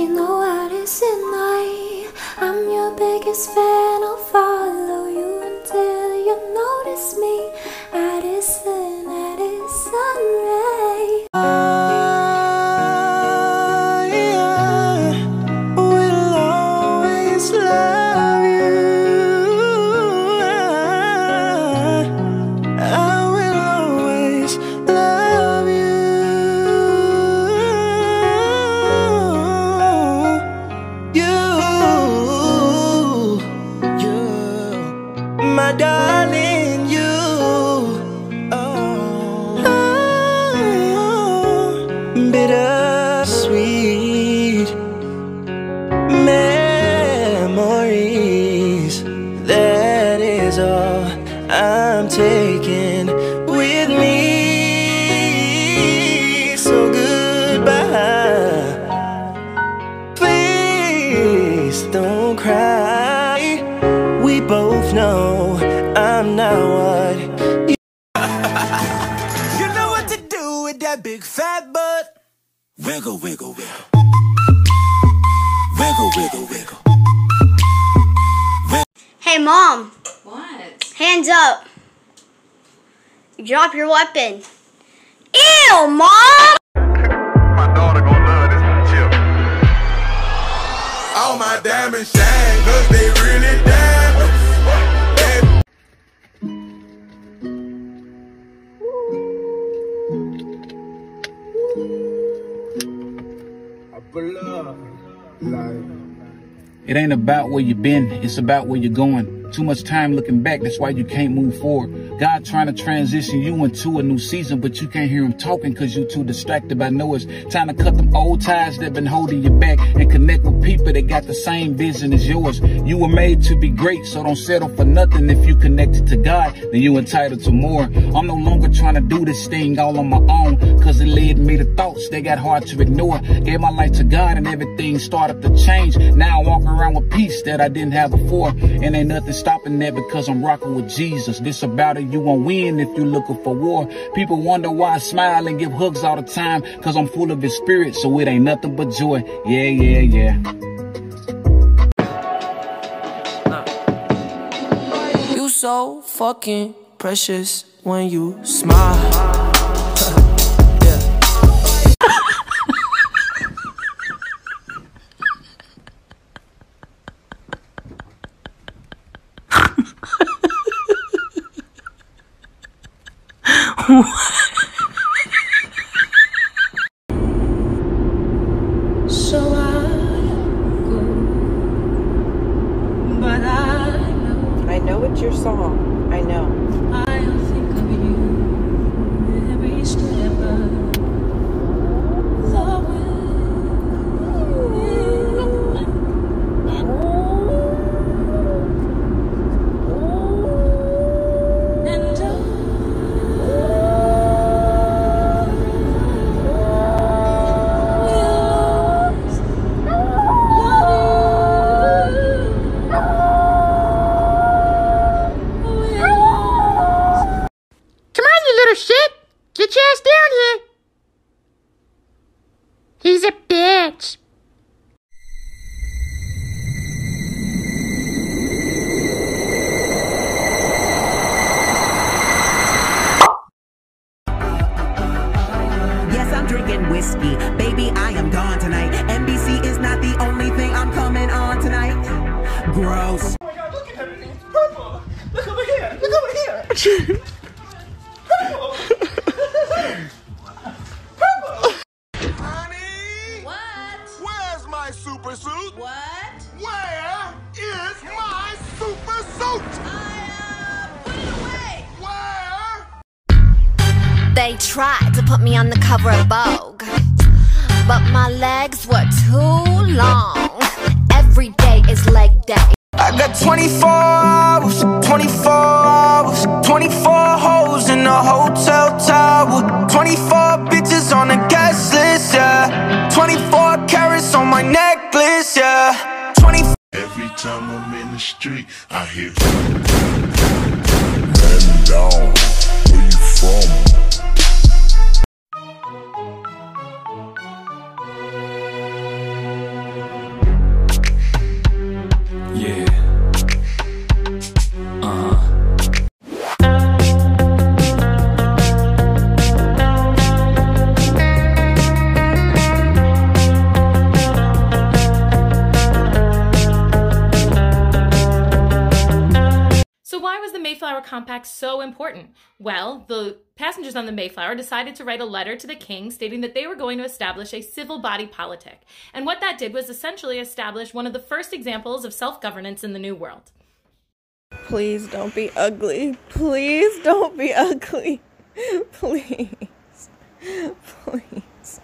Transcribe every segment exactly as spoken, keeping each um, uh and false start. you know what is in night. I'm your biggest fan, I'll follow you until you notice me. Addison, Addison Rae. I yeah, will always love you. I, I will always love you. You, you, my darling. Bittersweet memories, that is all I'm taking with me. So goodbye, please don't cry. We both know I'm not what you you know what to do with that big fat butt. Wiggle, wiggle, wiggle. Wiggle, wiggle, wiggle. Hey, Mom. What? Hands up. Drop your weapon. Ew, Mom! My daughter gonna love this chip. All my diamond shine, 'cause they really diamonds. It ain't about where you've been, it's about where you're going. Too much time looking back, that's why you can't move forward. God trying to transition you into a new season, but you can't hear him talking because you're too distracted by noise. Time to cut them old ties that been holding you back and connect with people that got the same vision as yours. You were made to be great, so don't settle for nothing. If you connected to God, then you entitled to more. I'm no longer trying to do this thing all on my own, because it led me to thoughts they got hard to ignore. Gave my life to God and everything started to change. Now I walk around with peace that I didn't have before, and ain't nothing stopping that because I'm rocking with Jesus. This about it, you won't win if you're looking for war. People wonder why I smile and give hugs all the time, because I'm full of his spirit, so it ain't nothing but joy. Yeah, yeah, yeah. You so fucking precious when you smile. So I go, but I know. I know it's your song. I know. I think of you every step of the shit. Get your ass down here. He's a bitch. Yes, I'm drinking whiskey. Baby, I am gone tonight. N B C is not the only thing I'm coming on tonight. Gross. Oh my God, look at everything. It's purple. Look over here. Look over here. Super suit? What? Where is my super suit? I, uh, put it away. Where? They tried to put me on the cover of Vogue, but my legs were too long. Every day is leg day. I got twenty-four hours, twenty-four hours, twenty-four hoes in a hotel tower, twenty-four bitches on a guest list, yeah, twenty-four carats on my necklace, yeah, twenty-four. Every time I'm in the street, I hear man down, where you from? Mayflower Compact so important? Well, the passengers on the Mayflower decided to write a letter to the king stating that they were going to establish a civil body politic. And what that did was essentially establish one of the first examples of self-governance in the New World. Please don't be ugly. Please don't be ugly. Please. Please.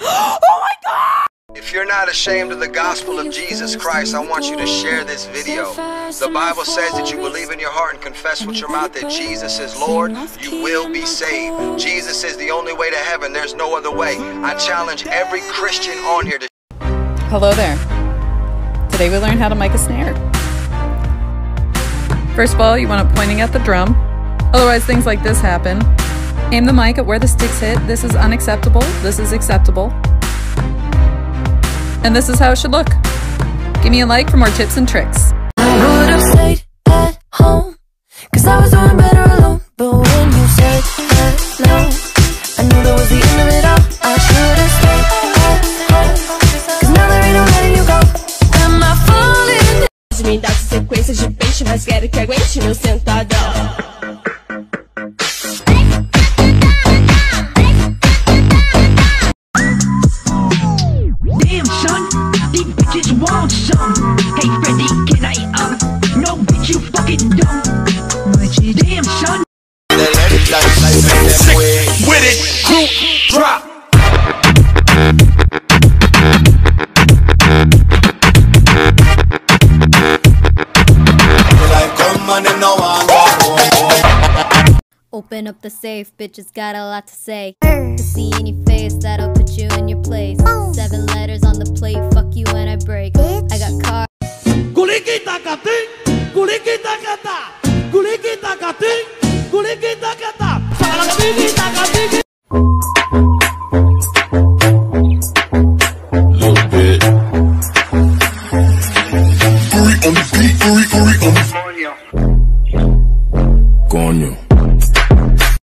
Oh my God! If you're not ashamed of the gospel of Jesus Christ, I want you to share this video. The Bible says that you believe in your heart and confess with your mouth that Jesus is Lord, you will be saved. Jesus is the only way to heaven. There's no other way. I challenge every Christian on here to... Hello there. Today we learned how to make a snare. First of all, you want it pointing at the drum. Otherwise, things like this happen. Aim the mic at where the sticks hit. This is unacceptable. This is acceptable. And this is how it should look. Give me a like for more tips and tricks. I would have stayed at home, cause I was doing better alone. But when you said hello, I knew that was the end of it all. I should have stayed at home, cause now there ain't no letting you go. Am I falling? Me dá sequência de peixe, mas quero que aguente meu sentadão. Open up the safe, bitches got a lot to say. To see any face, that'll put you in your place. Seven letters on the plate, fuck you when I break. I got car. Kulikita kati, kulikita kata, kulikita kati, kulikita kata, kulikita kata.